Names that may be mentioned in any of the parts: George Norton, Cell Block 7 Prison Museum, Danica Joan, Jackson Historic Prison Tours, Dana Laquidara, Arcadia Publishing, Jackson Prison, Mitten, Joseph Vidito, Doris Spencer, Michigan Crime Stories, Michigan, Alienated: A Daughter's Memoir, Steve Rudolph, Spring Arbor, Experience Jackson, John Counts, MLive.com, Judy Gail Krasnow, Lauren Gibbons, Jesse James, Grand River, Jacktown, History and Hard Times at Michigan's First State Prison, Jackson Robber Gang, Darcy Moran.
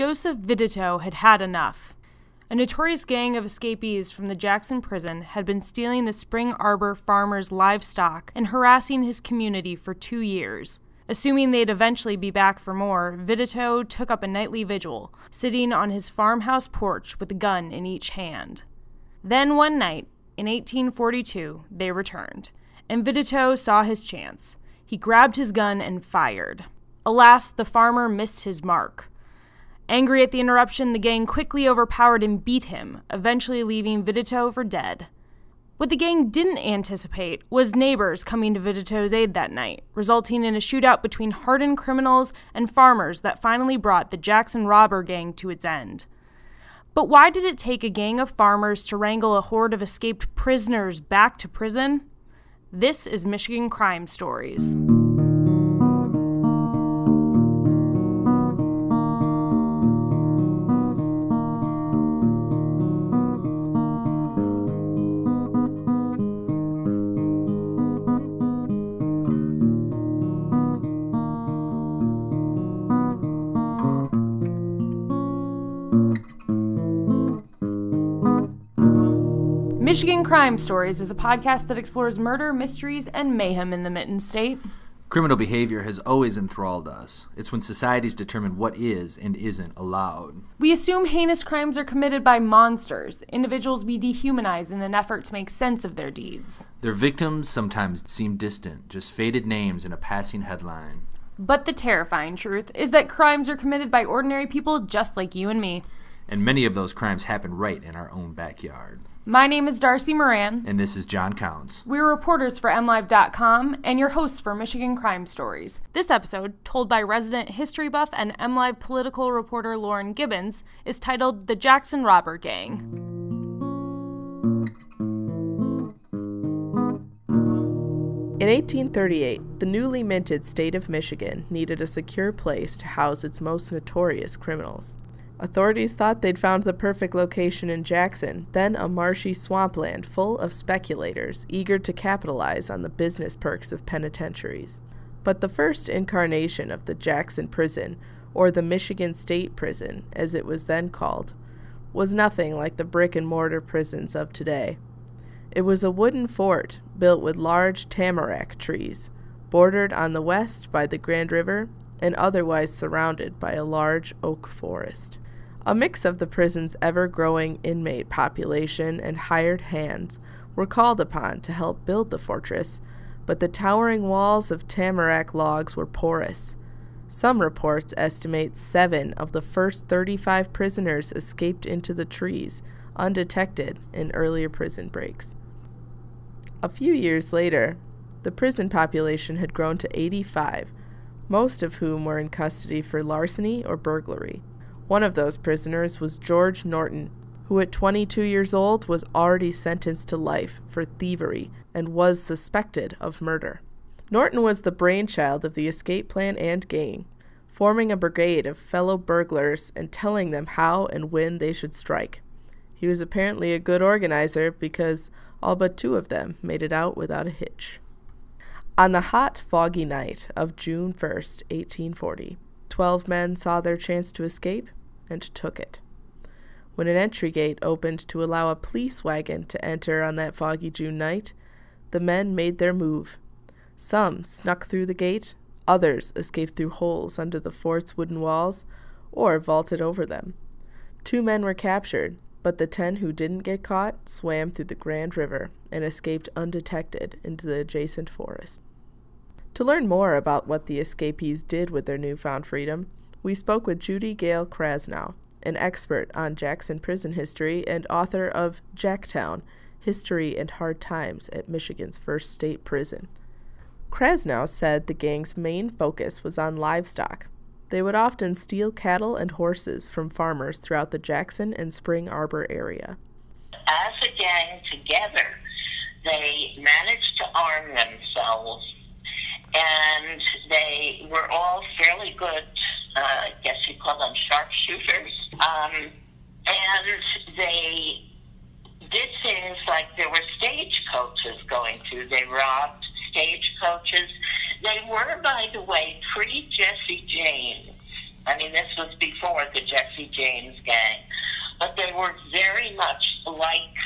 Joseph Vidito had had enough. A notorious gang of escapees from the Jackson prison had been stealing the Spring Arbor farmers' livestock and harassing his community for 2 years. Assuming they'd eventually be back for more, Vidito took up a nightly vigil, sitting on his farmhouse porch with a gun in each hand. Then one night, in 1842, they returned, and Vidito saw his chance. He grabbed his gun and fired. Alas, the farmer missed his mark. Angry at the interruption, the gang quickly overpowered and beat him, eventually leaving Vidito for dead. What the gang didn't anticipate was neighbors coming to Vidito's aid that night, resulting in a shootout between hardened criminals and farmers that finally brought the Jackson Robber Gang to its end. But why did it take a gang of farmers to wrangle a horde of escaped prisoners back to prison? This is Michigan Crime Stories. Michigan Crime Stories is a podcast that explores murder, mysteries, and mayhem in the Mitten State. Criminal behavior has always enthralled us. It's when societies determine what is and isn't allowed. We assume heinous crimes are committed by monsters, individuals we dehumanize in an effort to make sense of their deeds. Their victims sometimes seem distant, just faded names in a passing headline. But the terrifying truth is that crimes are committed by ordinary people just like you and me. And many of those crimes happen right in our own backyard. My name is Darcy Moran. And this is John Counts. We're reporters for MLive.com and your hosts for Michigan Crime Stories. This episode, told by resident history buff and MLive political reporter Lauren Gibbons, is titled The Jackson Robber Gang. In 1838, the newly minted state of Michigan needed a secure place to house its most notorious criminals. Authorities thought they'd found the perfect location in Jackson, then a marshy swampland full of speculators eager to capitalize on the business perks of penitentiaries. But the first incarnation of the Jackson Prison, or the Michigan State Prison, as it was then called, was nothing like the brick-and-mortar prisons of today. It was a wooden fort built with large tamarack trees, bordered on the west by the Grand River, and otherwise surrounded by a large oak forest. A mix of the prison's ever-growing inmate population and hired hands were called upon to help build the fortress, but the towering walls of tamarack logs were porous. Some reports estimate 7 of the first 35 prisoners escaped into the trees, undetected in earlier prison breaks. A few years later, the prison population had grown to 85, most of whom were in custody for larceny or burglary. One of those prisoners was George Norton, who at 22 years old was already sentenced to life for thievery and was suspected of murder. Norton was the brainchild of the escape plan and gang, forming a brigade of fellow burglars and telling them how and when they should strike. He was apparently a good organizer because all but 2 of them made it out without a hitch. On the hot, foggy night of June 1st, 1840, 12 men saw their chance to escape and took it. When an entry gate opened to allow a police wagon to enter on that foggy June night, the men made their move. Some snuck through the gate, others escaped through holes under the fort's wooden walls, or vaulted over them. 2 men were captured, but the 10 who didn't get caught swam through the Grand River and escaped undetected into the adjacent forest. To learn more about what the escapees did with their newfound freedom, we spoke with Judy Gail Krasnow, an expert on Jackson prison history and author of Jacktown, History and Hard Times at Michigan's First State Prison. Krasnow said the gang's main focus was on livestock. They would often steal cattle and horses from farmers throughout the Jackson and Spring Arbor area. As a gang together, they managed to arm themselves, and they were all fairly good, I guess you call them sharpshooters, and they did things like there were stagecoaches going through. They robbed stagecoaches. They were, by the way, pre-Jesse James. I mean, this was before the Jesse James gang, but they were very much like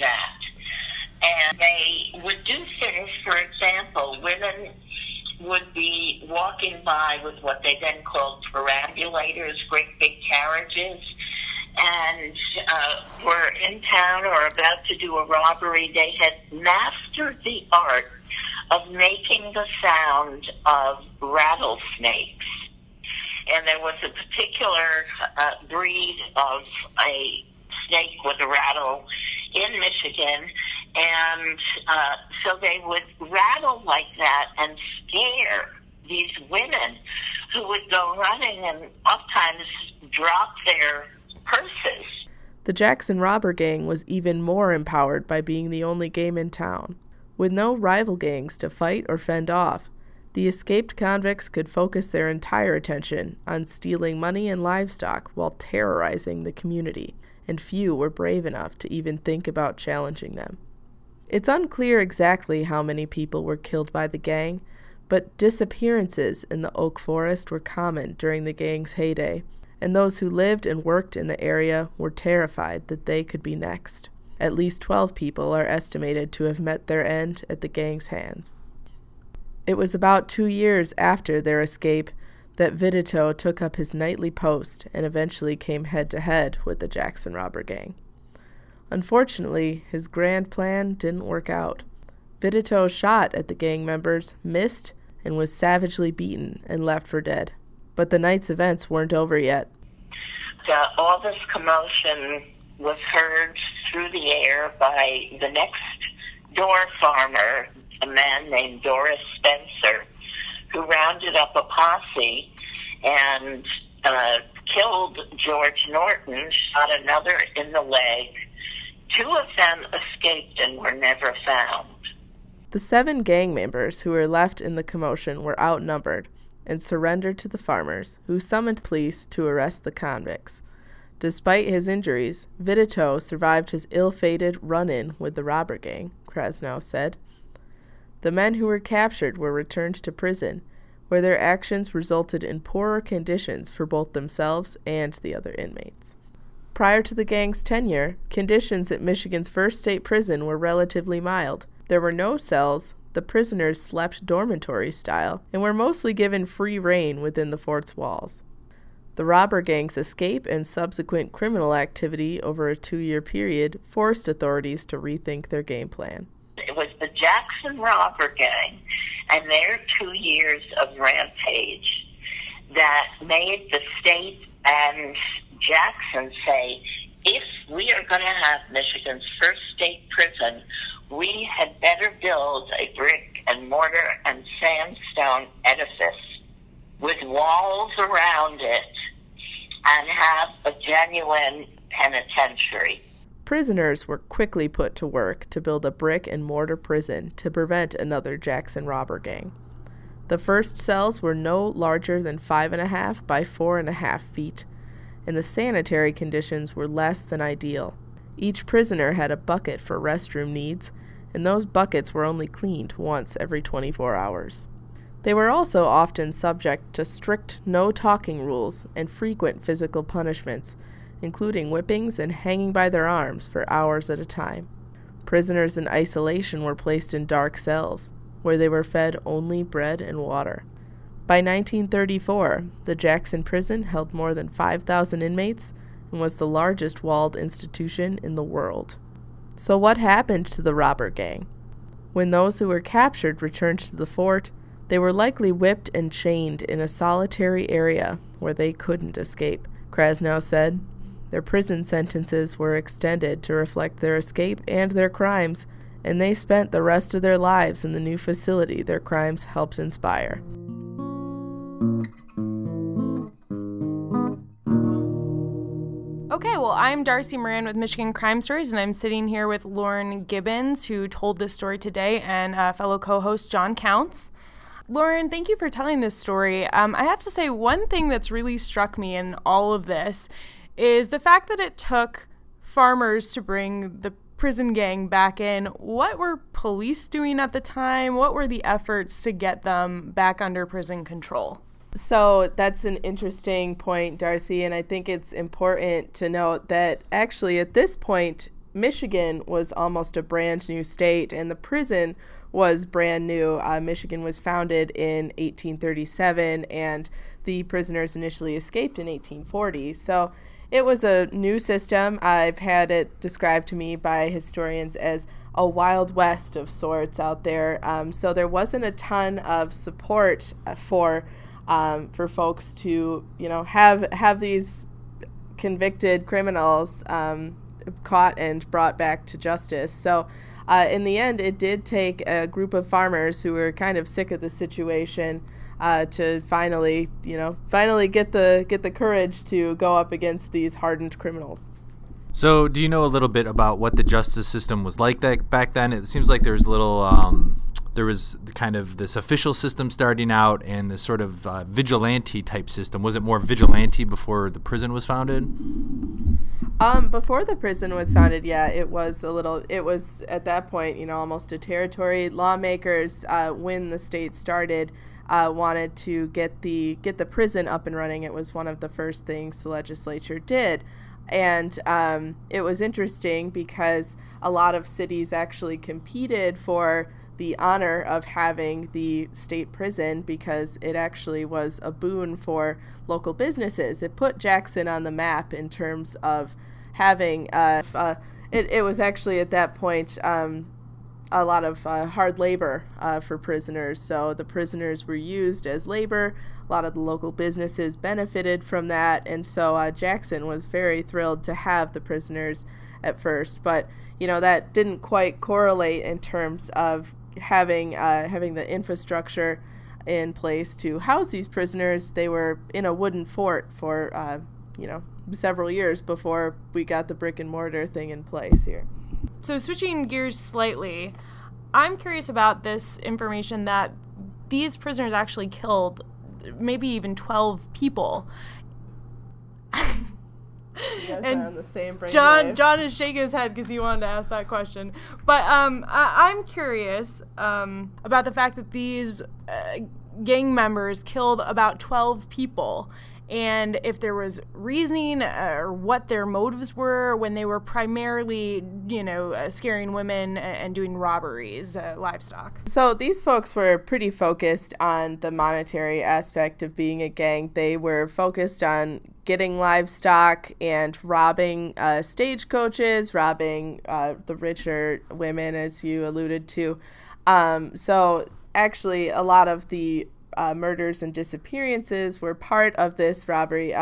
that. And they would do things, for example, women would be walking by with what they then called perambulators, great big carriages, and were in town or about to do a robbery. They had mastered the art of making the sound of rattlesnakes. And there was a particular breed of a snake with a rattle in Michigan, and so they would rattle like that and scare these women who would go running and oftentimes drop their purses. The Jackson Robber Gang was even more empowered by being the only game in town. With no rival gangs to fight or fend off, the escaped convicts could focus their entire attention on stealing money and livestock while terrorizing the community, and few were brave enough to even think about challenging them. It's unclear exactly how many people were killed by the gang, but disappearances in the Oak Forest were common during the gang's heyday, and those who lived and worked in the area were terrified that they could be next. At least 12 people are estimated to have met their end at the gang's hands. It was about 2 years after their escape that Vidito took up his nightly post and eventually came head-to-head with the Jackson Robber Gang. Unfortunately, his grand plan didn't work out. Vidito shot at the gang members, missed, and was savagely beaten and left for dead. But the night's events weren't over yet. All this commotion was heard through the air by the next-door farmer, a man named Doris Spencer, who rounded up a posse and killed George Norton, shot another in the leg. 2 of them escaped and were never found. The 7 gang members who were left in the commotion were outnumbered and surrendered to the farmers, who summoned police to arrest the convicts. Despite his injuries, Vidito survived his ill-fated run-in with the robber gang, Krasnow said. The men who were captured were returned to prison, where their actions resulted in poorer conditions for both themselves and the other inmates. Prior to the gang's tenure, conditions at Michigan's First State Prison were relatively mild. There were no cells, the prisoners slept dormitory style, and were mostly given free rein within the fort's walls. The robber gang's escape and subsequent criminal activity over a 2-year period forced authorities to rethink their game plan. It was the Jackson Robber Gang and their 2 years of rampage that made the state and Jackson say, if we are going to have Michigan's first state prison, we had better build a brick and mortar and sandstone edifice with walls around it and have a genuine penitentiary. Prisoners were quickly put to work to build a brick-and-mortar prison to prevent another Jackson robber gang. The first cells were no larger than 5.5 by 4.5 feet, and the sanitary conditions were less than ideal. Each prisoner had a bucket for restroom needs, and those buckets were only cleaned once every 24 hours. They were also often subject to strict no-talking rules and frequent physical punishments, including whippings and hanging by their arms for hours at a time. Prisoners in isolation were placed in dark cells, where they were fed only bread and water. By 1934, the Jackson Prison held more than 5,000 inmates and was the largest walled institution in the world. So what happened to the robber gang? When those who were captured returned to the fort, they were likely whipped and chained in a solitary area where they couldn't escape, Krasnow said. Their prison sentences were extended to reflect their escape and their crimes, and they spent the rest of their lives in the new facility their crimes helped inspire. Okay, well, I'm Darcy Moran with Michigan Crime Stories, and I'm sitting here with Lauren Gibbons, who told this story today, and fellow co-host John Counts. Lauren, thank you for telling this story. I have to say, one thing that's really struck me in all of this is the fact that it took farmers to bring the prison gang back in. What were police doing at the time? What were the efforts to get them back under prison control? So that's an interesting point, Darcy, and I think it's important to note that actually at this point, Michigan was almost a brand new state and the prison was brand new. Michigan was founded in 1837 and the prisoners initially escaped in 1840. So it was a new system. I've had it described to me by historians as a Wild West of sorts out there. So there wasn't a ton of support for folks to, you know, have these convicted criminals caught and brought back to justice. So in the end, it did take a group of farmers who were kind of sick of the situation to finally, you know, get the courage to go up against these hardened criminals. So do you know a little bit about what the justice system was like that back then? It seems like there's little, there was kind of this official system starting out and this sort of vigilante type system. Was it more vigilante before the prison was founded? Before the prison was founded, yeah, it was a little, it was at that point, you know, almost a territory. Lawmakers, when the state started, wanted to get the prison up and running. It was one of the first things the legislature did. And it was interesting because a lot of cities actually competed for the honor of having the state prison because it actually was a boon for local businesses. It put Jackson on the map in terms of having, it was actually at that point a lot of hard labor for prisoners. So the prisoners were used as labor. A lot of the local businesses benefited from that, and so Jackson was very thrilled to have the prisoners at first. But you know, that didn't quite correlate in terms of having the infrastructure in place to house these prisoners. They were in a wooden fort for you know, several years before we got the brick and mortar thing in place here. So switching gears slightly, I'm curious about this information that these prisoners actually killed maybe even 12 people. And on the same John is shaking his head because he wanted to ask that question. But I'm curious about the fact that these gang members killed about 12 people, and if there was reasoning or what their motives were when they were primarily, you know, scaring women and doing robberies, livestock. So these folks were pretty focused on the monetary aspect of being a gang. They were focused on getting livestock and robbing stagecoaches, robbing the richer women, as you alluded to. So actually a lot of the murders and disappearances were part of this robbery.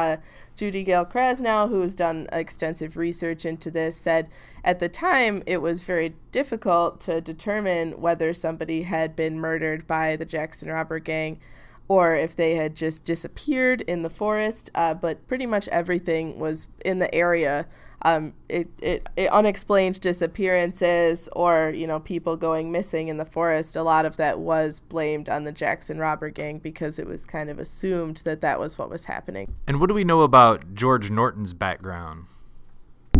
Judy Gail Krasnow, who has done extensive research into this, said at the time it was very difficult to determine whether somebody had been murdered by the Jackson Robber Gang or if they had just disappeared in the forest, but pretty much everything was in the area. It unexplained disappearances or, you know, people going missing in the forest, a lot of that was blamed on the Jackson Robber Gang because it was kind of assumed that that was what was happening. And what do we know about George Norton's background?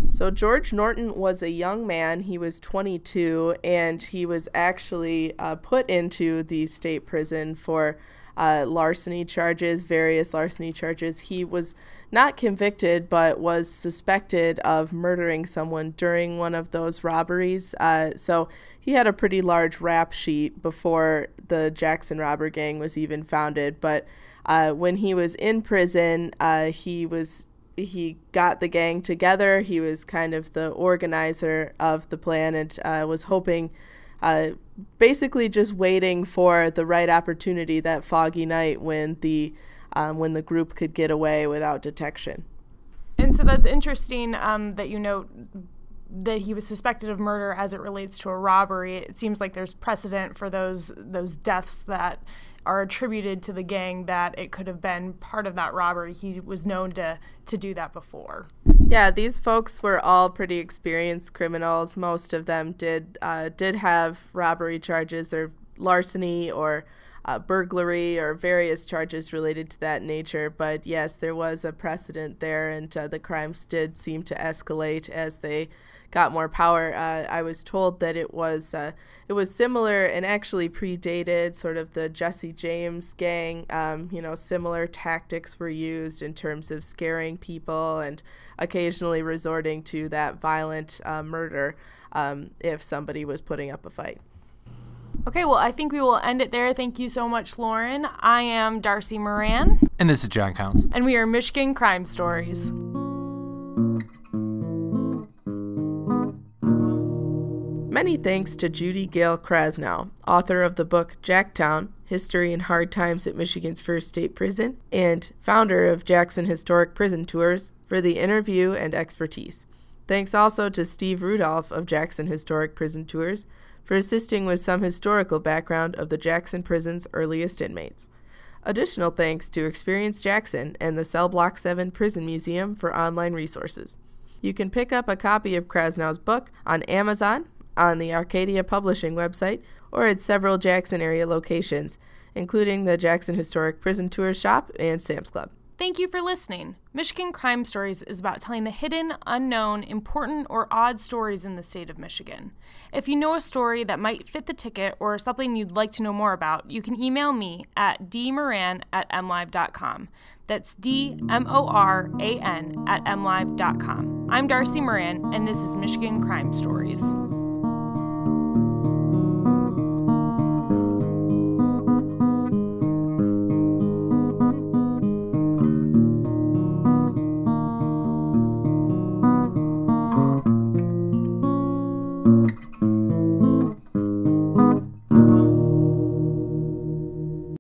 So George Norton was a young man. He was 22, and he was actually put into the state prison for larceny charges, various larceny charges. He was not convicted but was suspected of murdering someone during one of those robberies. So he had a pretty large rap sheet before the Jackson Robber Gang was even founded. But when he was in prison, he got the gang together. He was kind of the organizer of the plan and was hoping, basically just waiting for the right opportunity that foggy night when the group could get away without detection. And so that's interesting that you note that he was suspected of murder as it relates to a robbery. It seems like there's precedent for those deaths that are attributed to the gang that it could have been part of that robbery. He was known to do that before. Yeah, these folks were all pretty experienced criminals. Most of them did have robbery charges or larceny or burglary or various charges related to that nature. But yes, there was a precedent there, and the crimes did seem to escalate as they got more power. I was told that it was similar and actually predated sort of the Jesse James gang. You know, similar tactics were used in terms of scaring people and occasionally resorting to that violent murder if somebody was putting up a fight. Okay, well, I think we will end it there. Thank you so much, Lauren. I am Darcy Moran. And this is John Counts. And we are Michigan Crime Stories. Many thanks to Judy Gail Krasnow, author of the book Jacktown, History and Hard Times at Michigan's First State Prison, and founder of Jackson Historic Prison Tours, for the interview and expertise. Thanks also to Steve Rudolph of Jackson Historic Prison Tours for assisting with some historical background of the Jackson Prison's earliest inmates. Additional thanks to Experience Jackson and the Cell Block 7 Prison Museum for online resources. You can pick up a copy of Krasnow's book on Amazon, on the Arcadia Publishing website, or at several Jackson area locations, including the Jackson Historic Prison Tour Shop and Sam's Club. Thank you for listening. Michigan Crime Stories is about telling the hidden, unknown, important, or odd stories in the state of Michigan. If you know a story that might fit the ticket or something you'd like to know more about, you can email me at dmoran@mlive.com. That's DMORAN@mlive.com. I'm Darcy Moran, and this is Michigan Crime Stories.